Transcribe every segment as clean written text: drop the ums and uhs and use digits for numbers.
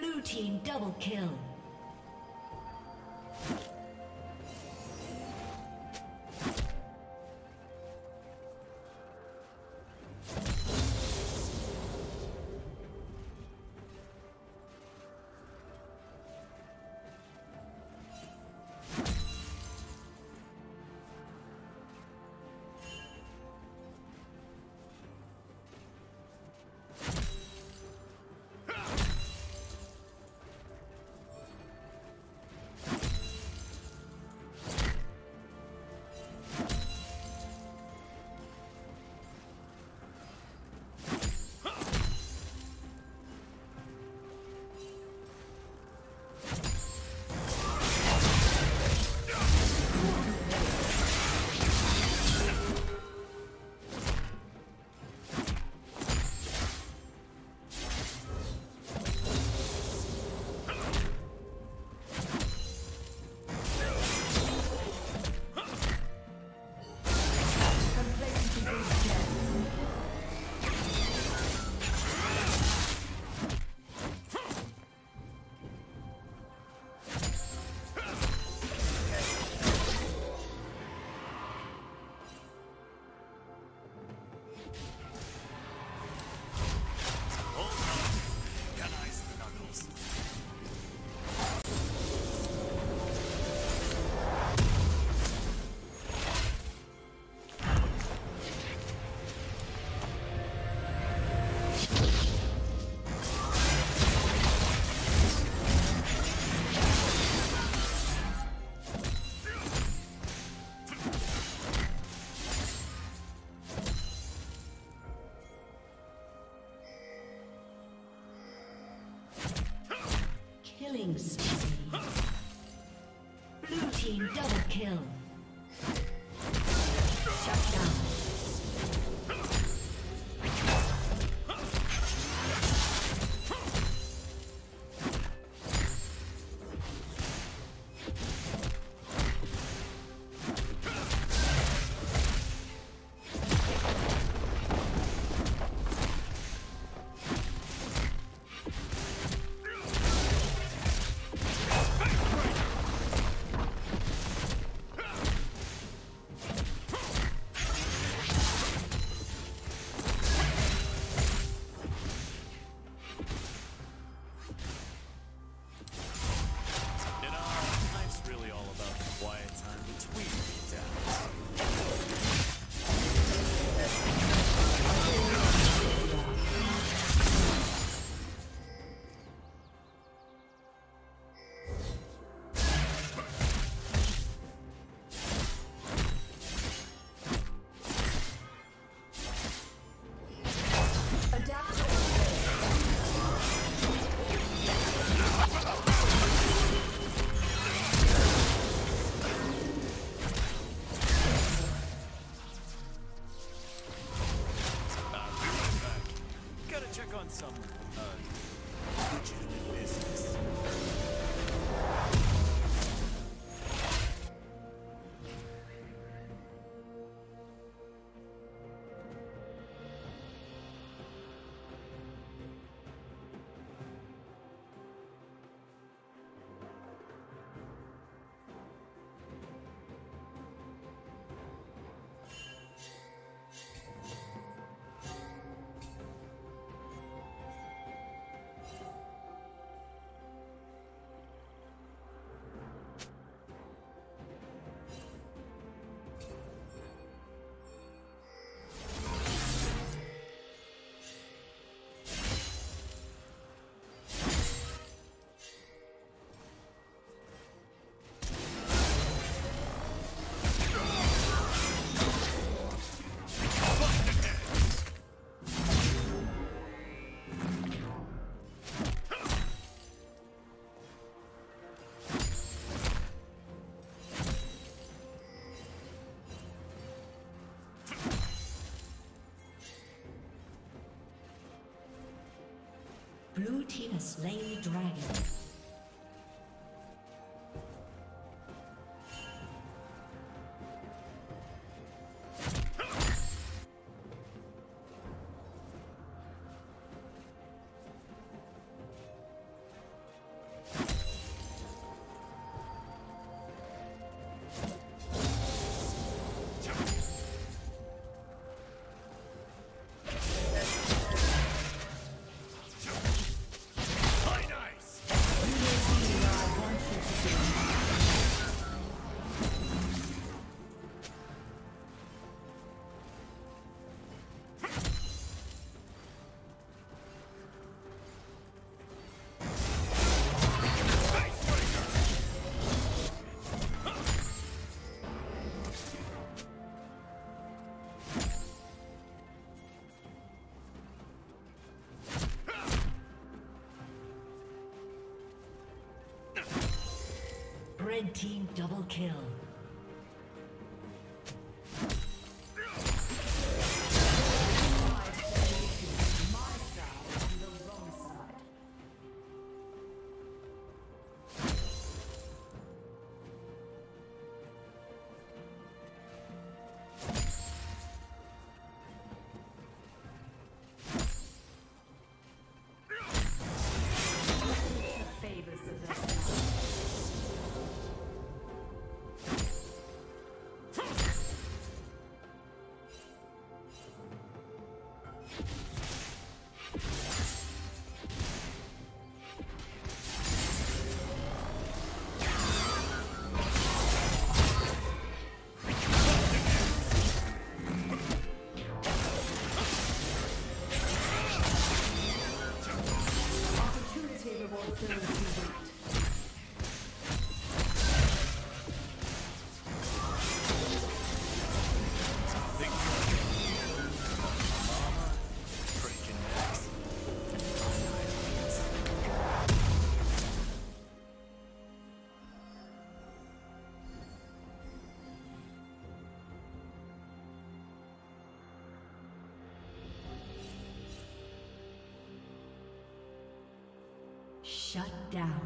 Blue team double kill. Killing spree. Blue team double kill. Shut down. Blue team has slain the dragon. Red team double kill. Shut down.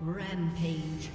Rampage.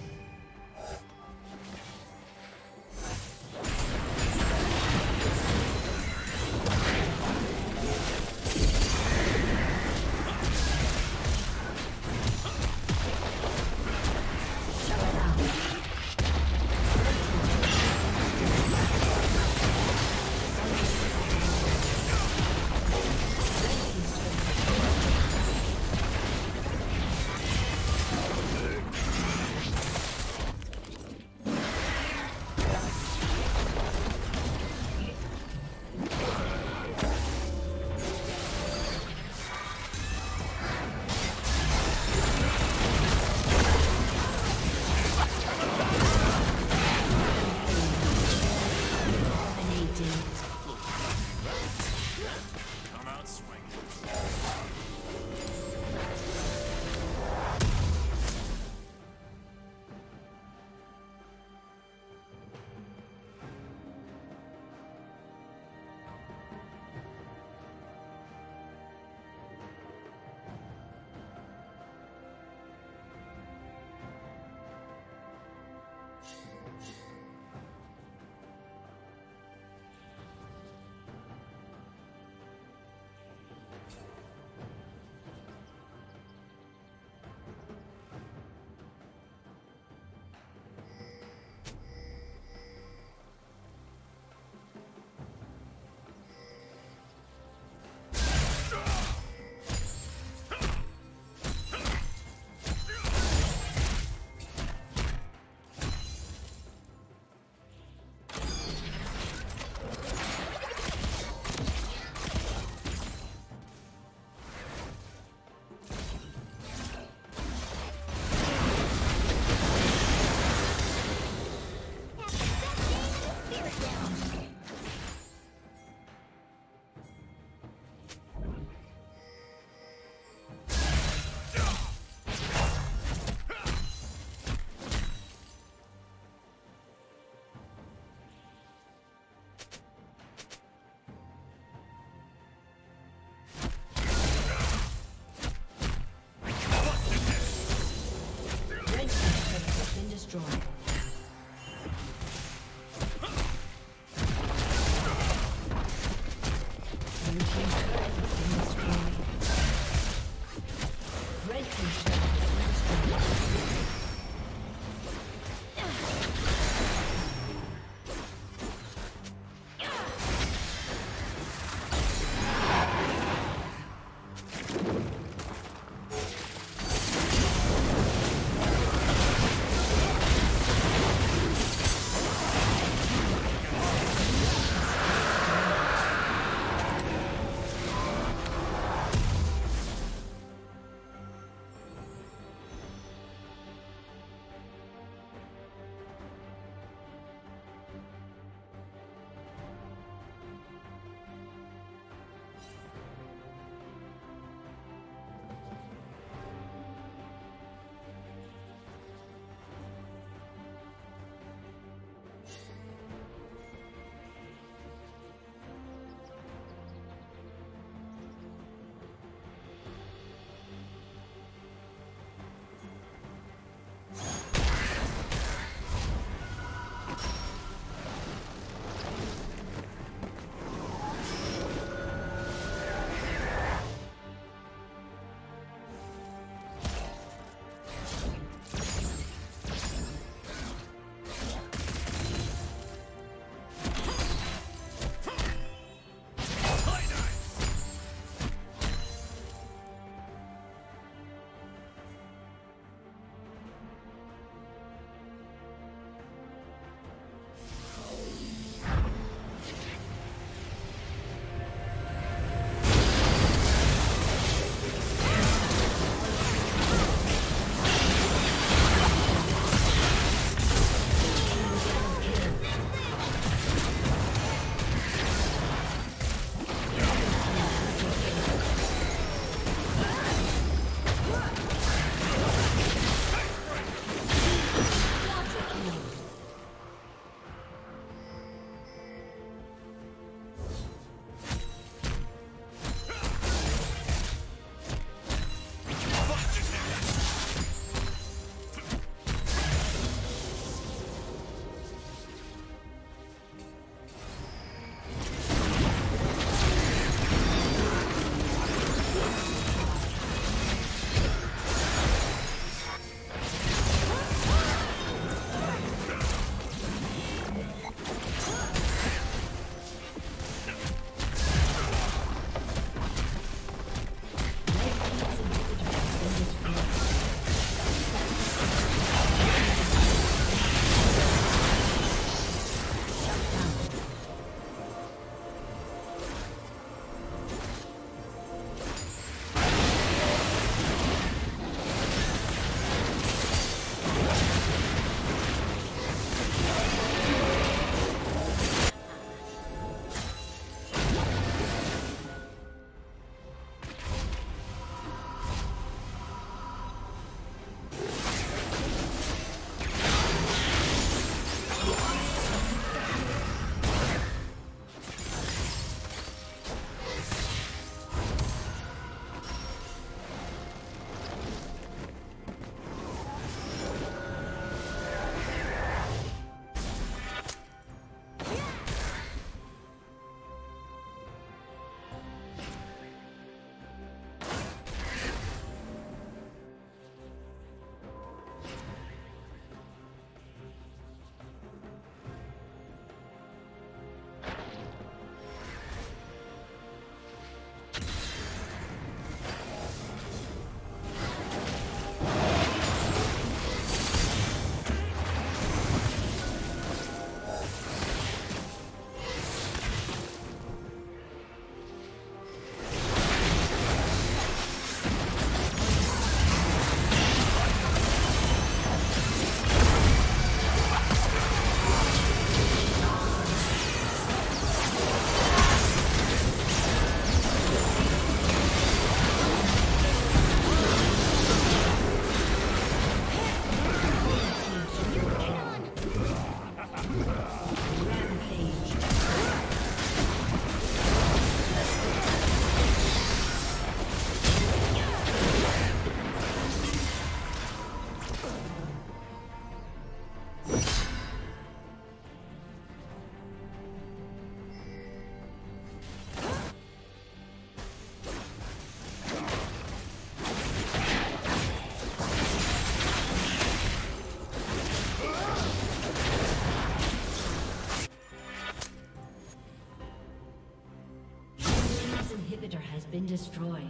This inhibitor has been destroyed.